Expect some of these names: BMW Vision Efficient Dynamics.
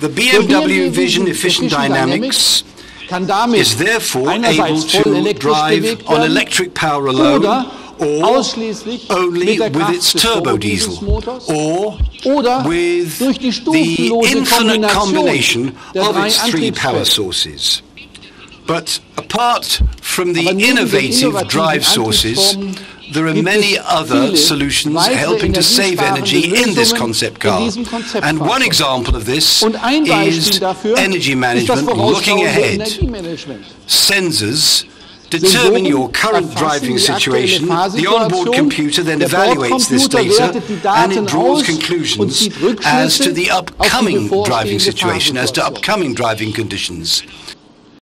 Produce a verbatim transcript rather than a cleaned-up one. The B M W Vision Efficient Dynamics is therefore able to drive on electric power alone, or only with its turbo diesel, or with the infinite combination of its three power sources. But apart from the innovative drive sources, there are many other solutions helping to save energy in this concept car. And one example of this is energy management looking ahead. Sensors determine your current driving situation, the onboard computer then evaluates this data and it draws conclusions as to the upcoming driving situation, as to upcoming driving conditions.